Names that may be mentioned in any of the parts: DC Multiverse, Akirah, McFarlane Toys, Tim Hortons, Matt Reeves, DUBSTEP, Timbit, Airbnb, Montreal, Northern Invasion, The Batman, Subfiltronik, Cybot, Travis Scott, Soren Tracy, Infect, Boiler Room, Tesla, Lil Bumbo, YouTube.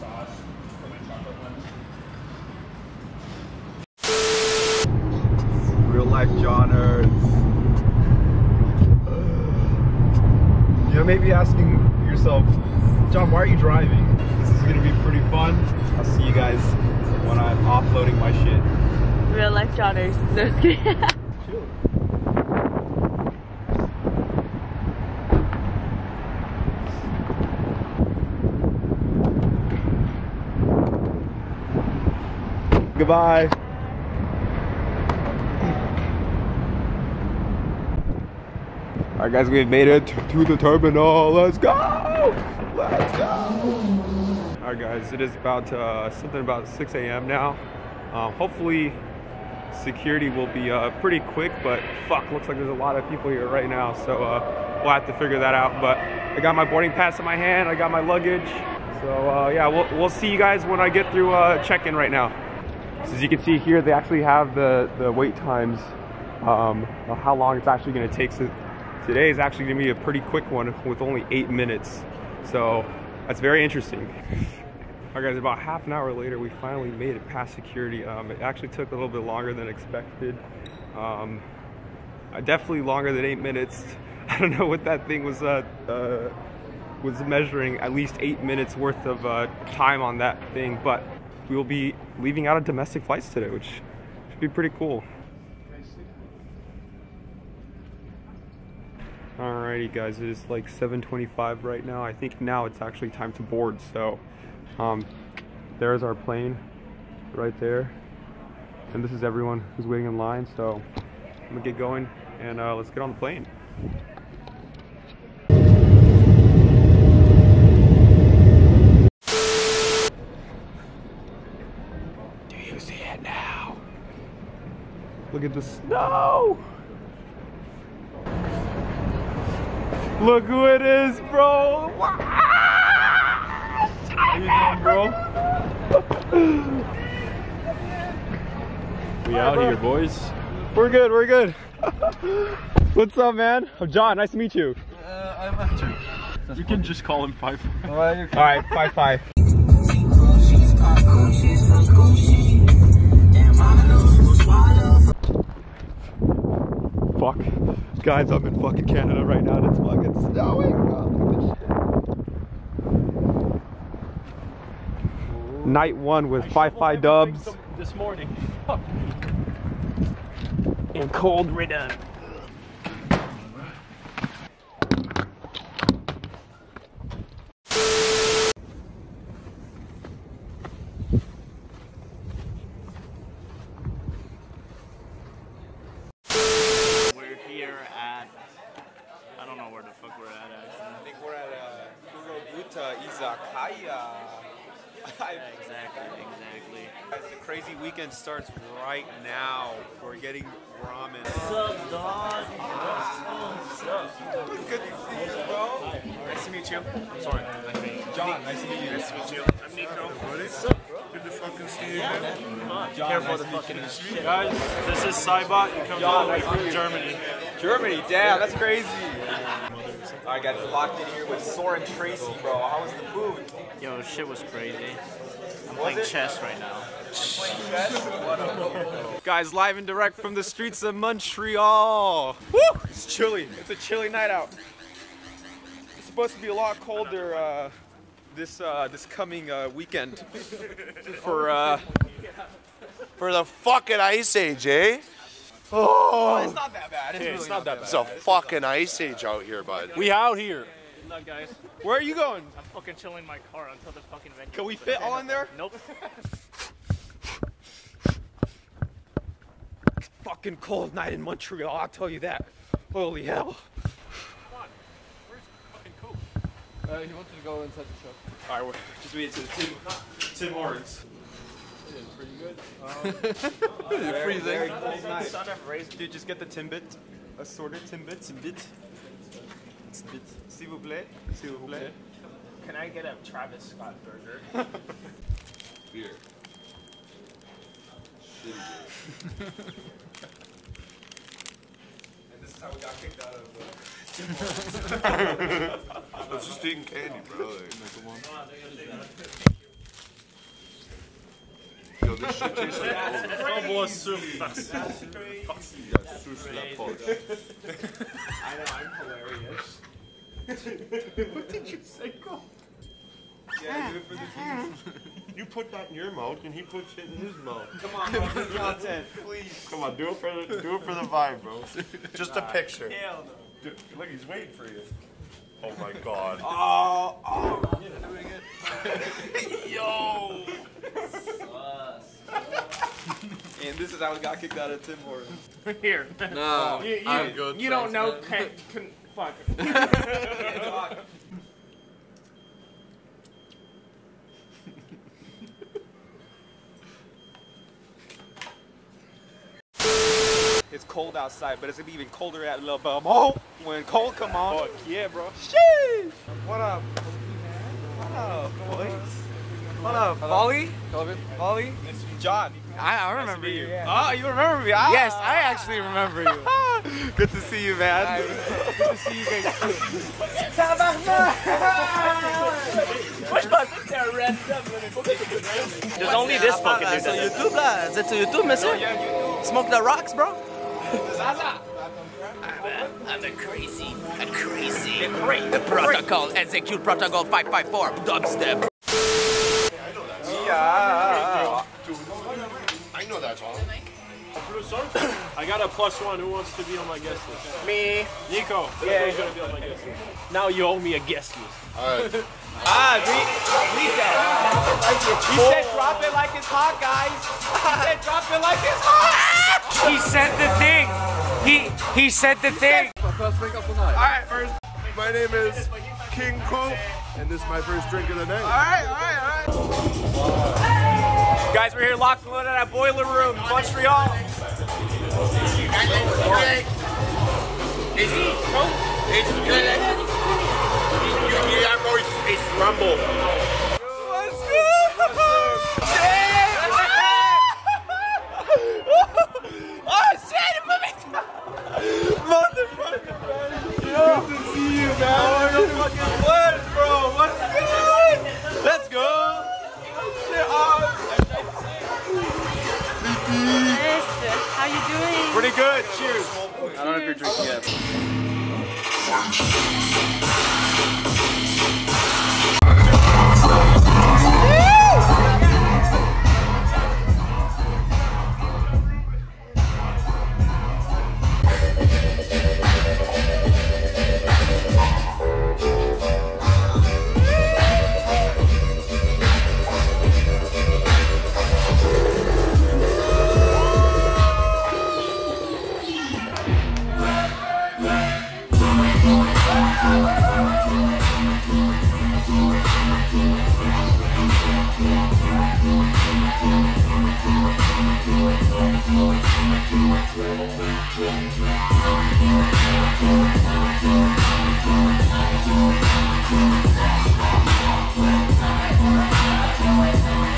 sauce for my chocolate ones. Real life Johnerds. You may be asking yourself, John, why are you driving? This is gonna be pretty fun. I'll see you guys when I'm offloading my shit. Real life Johnners. No, just kidding. Chill. Goodbye. All right, guys, we've made it to the terminal. Let's go. Let's go. All right, guys, it is about something about 6 a.m. now. Hopefully, security will be pretty quick, but fuck, looks like there's a lot of people here right now, so we'll have to figure that out. But I got my boarding pass in my hand. I got my luggage. So yeah, we'll see you guys when I get through check-in right now. So as you can see here, they actually have the wait times, of how long it's actually going to take. So today is actually going to be a pretty quick one with only 8 minutes. So that's very interesting. All right, guys, about half an hour later, we finally made it past security. It actually took a little bit longer than expected. Definitely longer than 8 minutes. I don't know what that thing was measuring, at least 8 minutes worth of time on that thing, but we will be leaving out of domestic flights today, which should be pretty cool. Alrighty, guys, it is like 7:25 right now. I think now it's actually time to board. So there's our plane right there, and this is everyone who's waiting in line. So I'm gonna get going and let's get on the plane. Look at the snow! Look who it is, bro! How you doing, bro? We out here, boys. We're good, we're good. What's up, man? I'm John, nice to meet you. I'm Andrew. You can just call him 5-5. Alright, 5-5. Fuck. Guys, I'm in fucking Canada right now and it's fucking snowing. Oh, look at this shit. Night one with 5-5 dubs. This morning. Fuck. And cold ridden. Weekend starts right now. We're getting ramen. What's up, dog? What's up? Good to see you, bro. Nice to meet you. I'm sorry. John, nice to meet you. Nice to meet you. I'm Nico. What's up, bro? Good to fucking see you, man. Careful the fucking shit. Guys, this is Cybot. He comes all the way from Germany. Germany? Damn, that's crazy. Alright, guys, locked in here with Soren Tracy, bro. How was the food? Yo, shit was crazy. I'm playing chess right now. Guys, live and direct from the streets of Montreal. Woo! It's chilly. It's a chilly night out. It's supposed to be a lot colder this coming weekend for the fucking ice age, eh? Oh, it's not that bad. It's, really it's not that bad. It's a fucking ice age out here, bud. We out here. What's up, guys? Where are you going? I'm fucking chilling in my car until the fucking venue. Can we fit all in there? Nope. It's a fucking cold night in Montreal, I'll tell you that. Holy hell. Come on. Where's fucking coat? He wanted to go inside the shop. Alright, we just made it to the Tim Hortons. It is pretty good. Freezing. Very cold night. Dude, just get the Timbit. Assorted Timbits. S'il vous plaît. S'il vous plaît. Can I get a Travis Scott burger? Beer. Shitty beer. And this is how we got kicked out of Tim Hortons. I was just eating candy, bro. Like, this shit tastes like all the boys soup. That's crazy. That's true for that porch. I know, I'm hilarious. What did you say, Cole? Yeah, I do it for the cheese. You put that in your mouth, and he puts it in his mouth. Come on, bro, do content, please. Come on, do it for the vibe, bro. Just a picture. Hell no. Dude, look, he's waiting for you. Oh my God. Oh. You're doing it. Yo. And this is how we got kicked out of Tim Hortons. Here. No. I'm good. You don't know. Fuck. Can't talk. It's cold outside, but it's gonna be even colder at Lil Bumbo when cold come on. Fuck yeah, bro. Sheesh. What up? What up, boys? What up, Volley? Kelvin? Volley? It's John. I remember you. Oh, you remember me? Yes, I actually remember you. Good to see you, man. Good to see you guys too. Which button? They're red. There's only this fucking dude. That's YouTube, lah. That's YouTube, monsieur. Smoke the rocks, bro. Zaza! I'm a crazy, the protocol, execute protocol 554, dubstep. Yeah. Dude, I know that song. I got a +1, who wants to be on my guest list? Me. Nico, who's gonna be on my guest list? Now you owe me a guest list. Alright. He said drop it like it's hot, guys. He said drop it like it's hot. He said the thing. He said the thing. Alright, first. My name is King Cole, and this is my first drink of the night. Alright, Guys, we're here locked and loaded at Boiler Room, Montreal. It's rumble. Let's go! Oh shit! Motherfucker, man! Good to see you, man! Motherfucking blood, bro! What's good? Let's go! How you doing? Pretty good. Cheers. I don't know if you're drinking yet. Pretty good.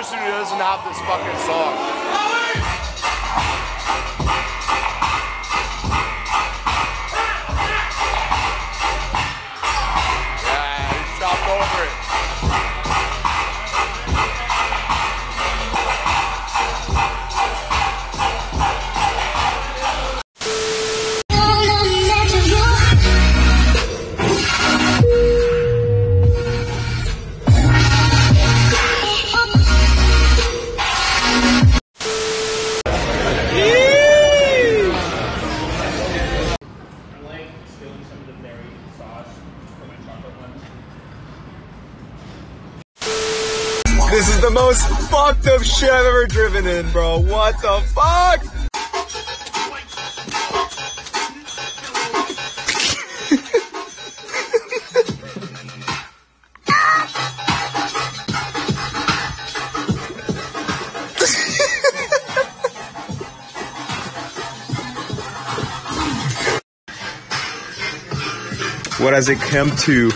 person who doesn't have this fucking song. Yeah, he chopped over it. This is the most fucked up shit I've ever driven in, bro. What the fuck? What has it come to?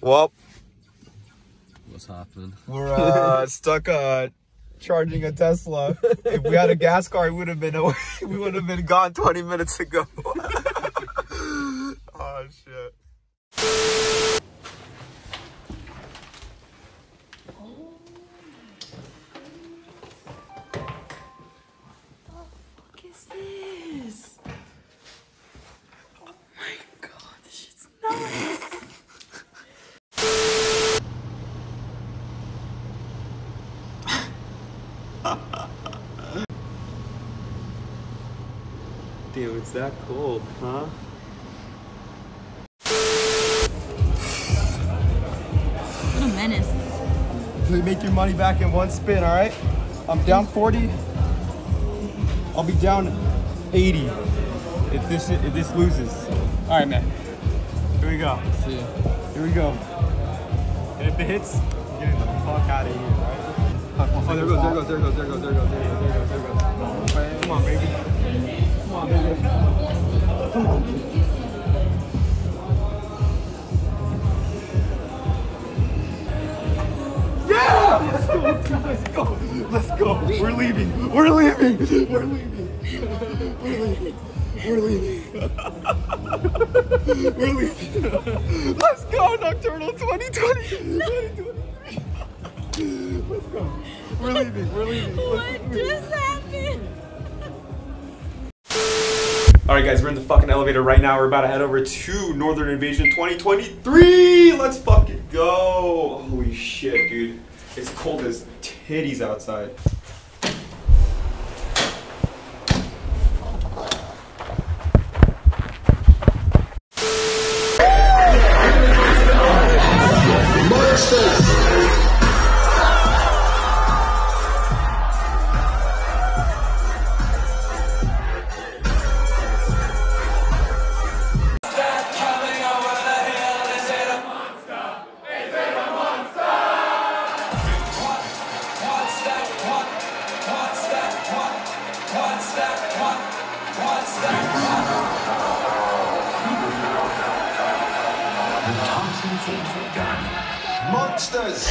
Well, what's happening? We're stuck charging a Tesla. If we had a gas car, we would have been away. We would have been gone 20 minutes ago. Oh shit! Damn, it's that cold, huh? What a menace. You make your money back in one spin, all right? I'm down 40. I'll be down 80 if this loses. All right, man. Here we go. See ya. Here we go. And if it hits, I'm getting the fuck out of here, all right? Oh, there it goes, there it goes, there it goes, there it goes, there it goes, there it goes, there it goes, there it goes. Right, come on, baby. Come on, baby. Come on. Yeah! Let's go, let's go, let's go. We're leaving, we're leaving, we're leaving, we're leaving, we're leaving, we're leaving. Let's go, Nocturnal 2023. Let's go. We're leaving, we're leaving. What just happened? Alright guys, we're in the fucking elevator right now. We're about to head over to Northern Invasion 2023! Let's fucking go! Holy shit, dude. It's cold as titties outside. Monsters!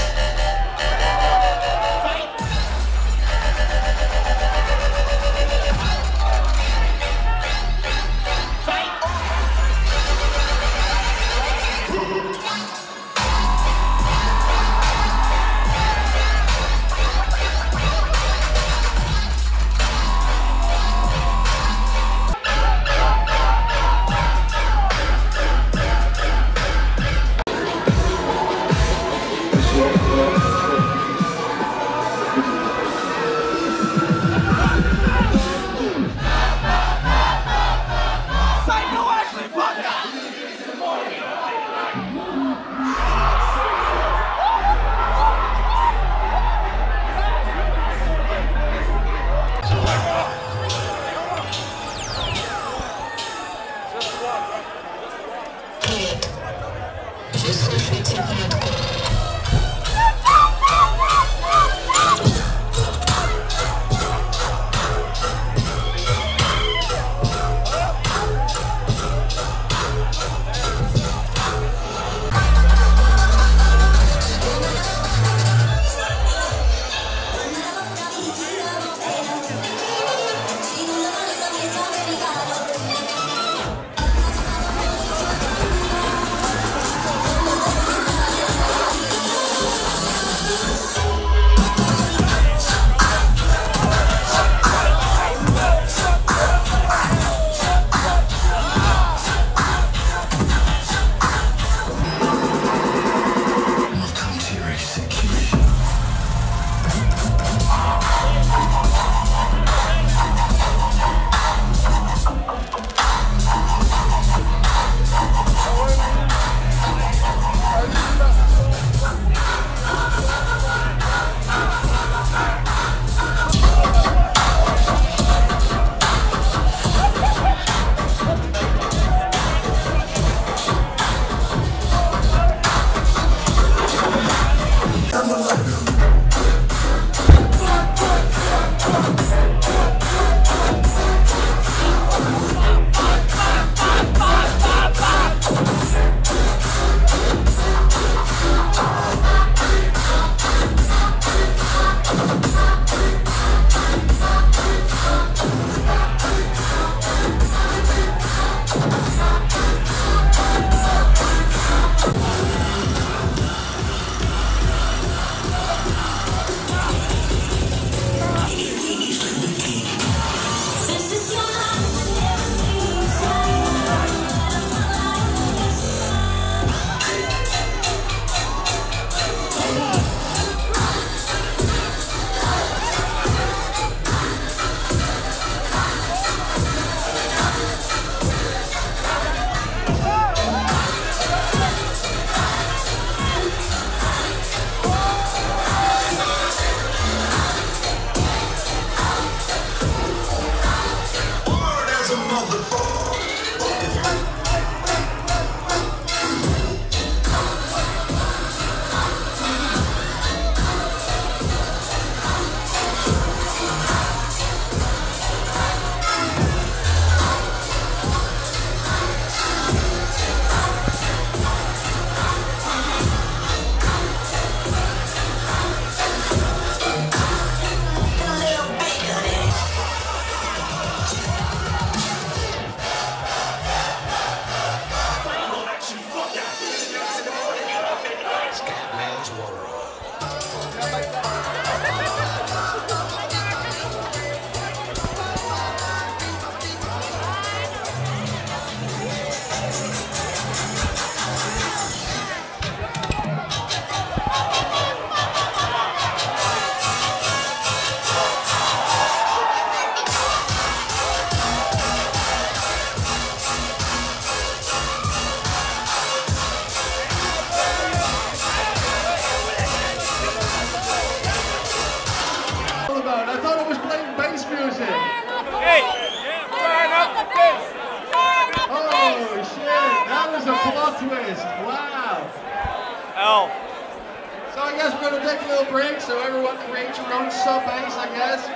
guess we're going to take a little break so everyone can reach your own sub banks, I guess. So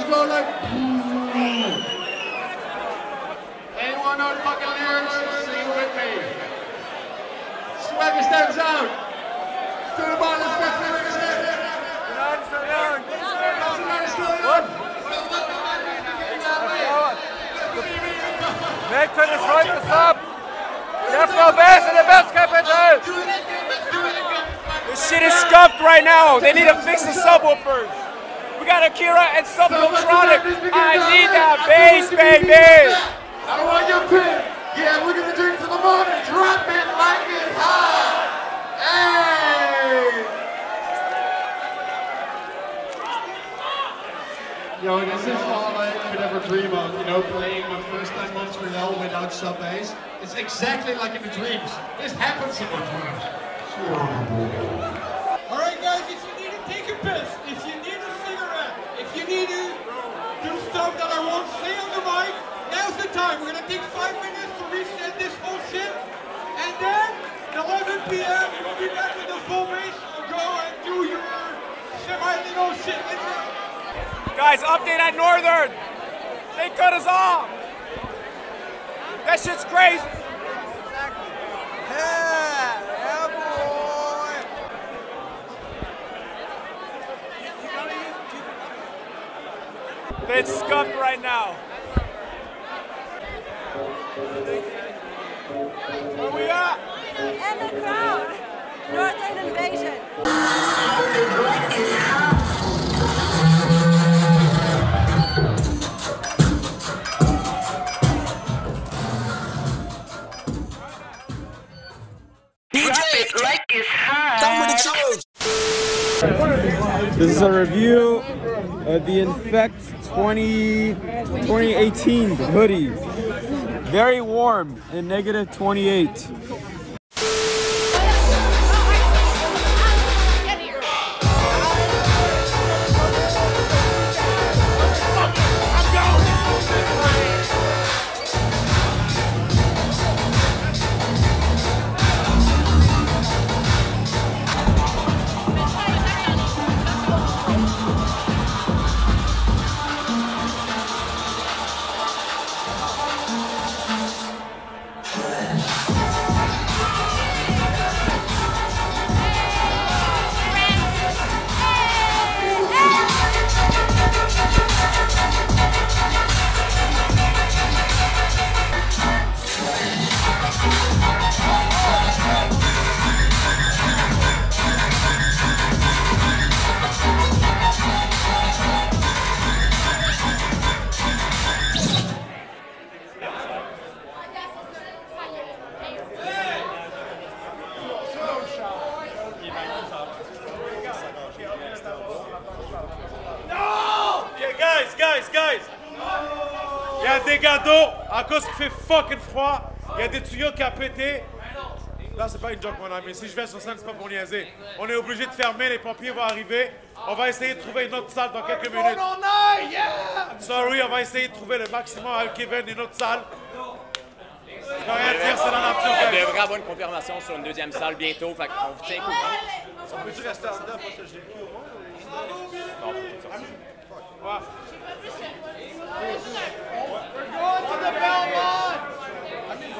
just go like... Anyone know the fucking lyrics? Sing with me. Swag your steps out. To the bottom, let's get the lyrics in. Weg für das Freunde Sub. Der Frau Bass in the best capital. This shit is scuffed right now. They need to fix the subwoofers. We got Akirah and Subfiltronik. I need that bass, baby. I don't want your pin. Yeah, we're gonna drink till the morning. Drop it like it's hot. Hey. Yo, this is all I could ever dream of. You know, playing my first 9 months for Lil without sub bass. It's exactly like in the dreams. This happens in my dreams. Alright guys, if you need to take a piss, if you need a cigarette, if you need to do stuff that I won't say on the mic, now's the time. We're going to take 5 minutes to reset this whole shit, and then at 11 p.m. you'll be back with the full bass. Go and do your semi-legal shit. Guys, update at Northern. They cut us off. That shit's crazy. Exactly. Yeah. It's scuffed right now. Where we at? In the crowd. Northern Invasion. It like it's hot. Down with the this is a review of the Infect 2018 hoodie. Very warm and negative 28. À cause qu'il fait fucking froid, il y a des tuyaux qui a pété. Là, c'est pas une joke, mon ami. Si je vais sur scène, c'est pas pour niaiser. On est obligé de fermer, les pompiers vont arriver. On va essayer de trouver une autre salle dans quelques minutes. Sorry, on va essayer de trouver le maximum avec Kevin, une autre salle. Je peux rien dire, c'est dans la nature. Il devrait avoir une confirmation sur une deuxième salle bientôt, fait qu'on vous tient au courant. On peut-tu rester en dedans parce que j'ai plus au moins? Non, we're going to the Belmont! I mean,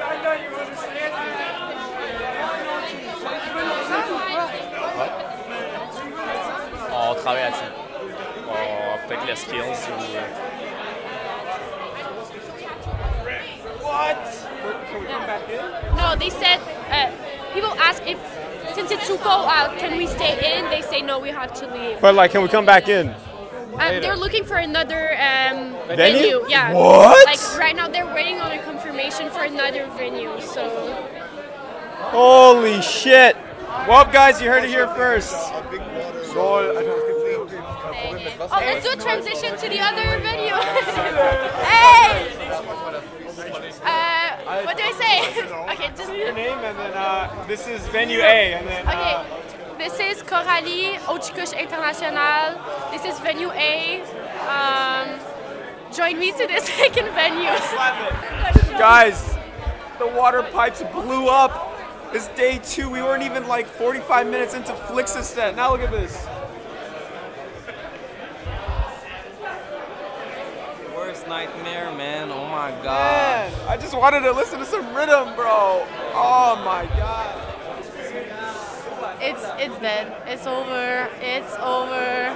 I thought you understand that. On travaille là-dessus. On peut-être les skills ou... What? Can we come back in? No, they said... people ask if... Since it's too cold out, can we stay in? They say no, we have to leave. But like, can we come back in? They're looking for another venue. Yeah. What? Like right now, they're waiting on a confirmation for another venue. So. Holy shit! Well, guys, you heard it here first. Oh, let's do a transition to the other venue. Hey. What do I say? Okay, just your name, and then this is venue A, and then. Okay. This is Coralie, Ochikush International. This is venue A. Join me to the second venue. Guys, the water pipes blew up. It's day two. We weren't even like 45 minutes into Flix's set. Now look at this. Worst nightmare, man. Oh my god. Man, I just wanted to listen to some rhythm, bro. Oh my god. It's dead. It's over. It's over.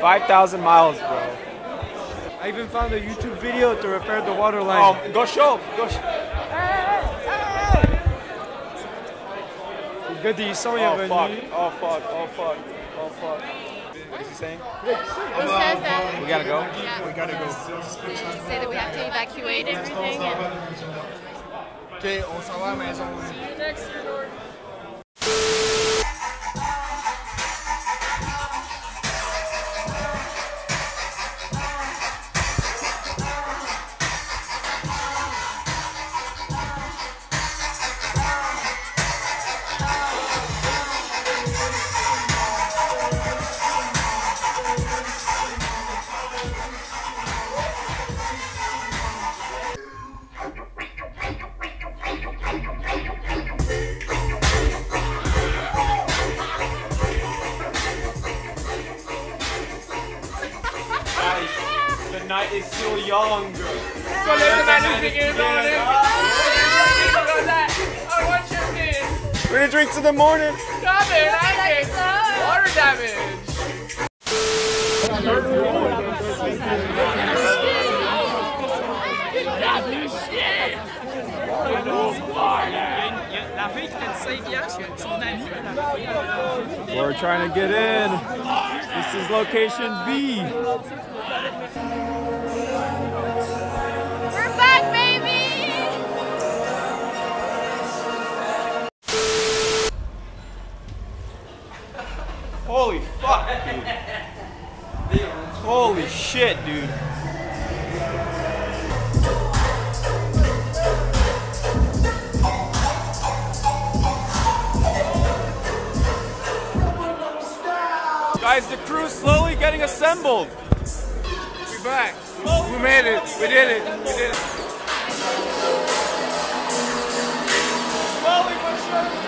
5,000 miles, bro. I even found a YouTube video to repair the water line. Oh, go show! Go show! Oh fuck! Oh fuck! Oh fuck! Oh fuck! What is he saying? Who says that? We gotta go. Yeah. We gotta go. They say that we have to evacuate everything. Okay, on s'en va à la maison. See you next year, Lord. Is still young, girl. So listen, that music is on it. I want your kids. We're gonna drink to the morning. Stop it, I can't. Water damage. We're trying to get in. This is location B. We're back, baby! Holy fuck, dude. Holy shit, dude. Guys, the crew's slowly getting assembled. We're back. We made it. We did it. We did it. Slowly but surely.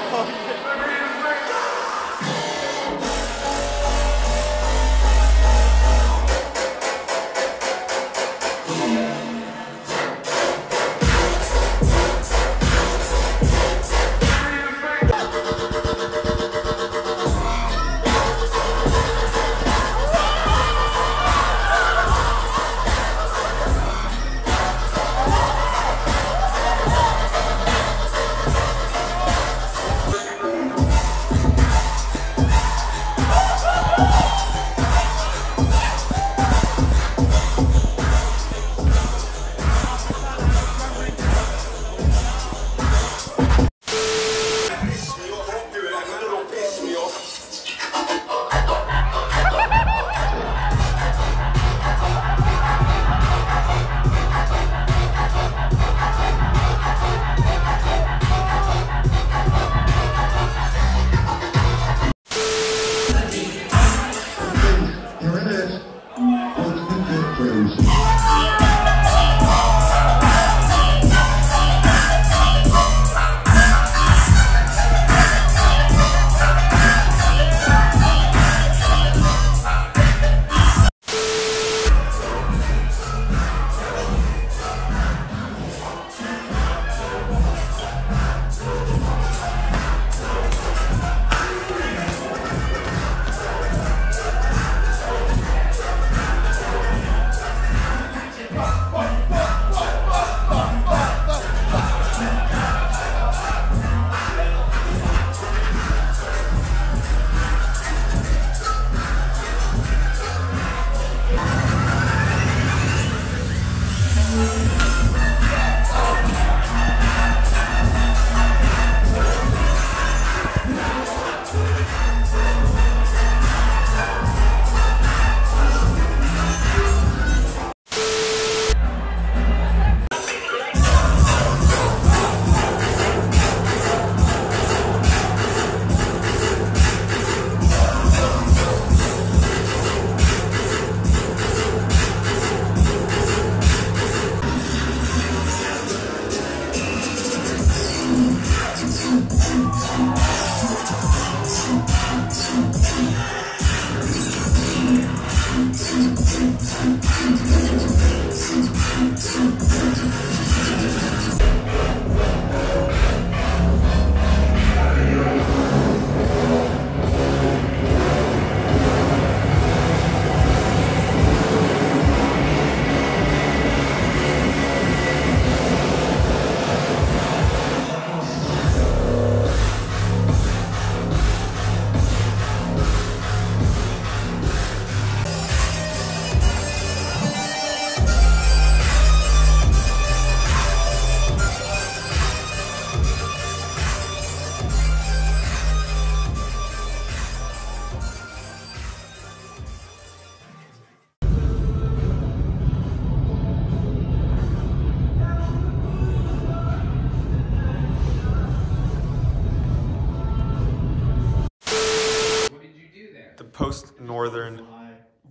post-Northern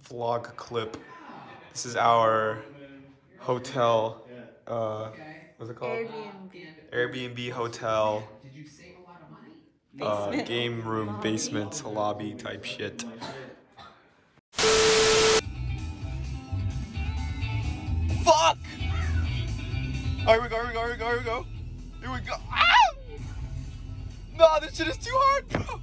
vlog clip. This is our hotel, what's it called? Airbnb hotel, game room, basement, lobby type shit. Fuck! Alright, here we go. Ah! Nah, this shit is too hard, bro.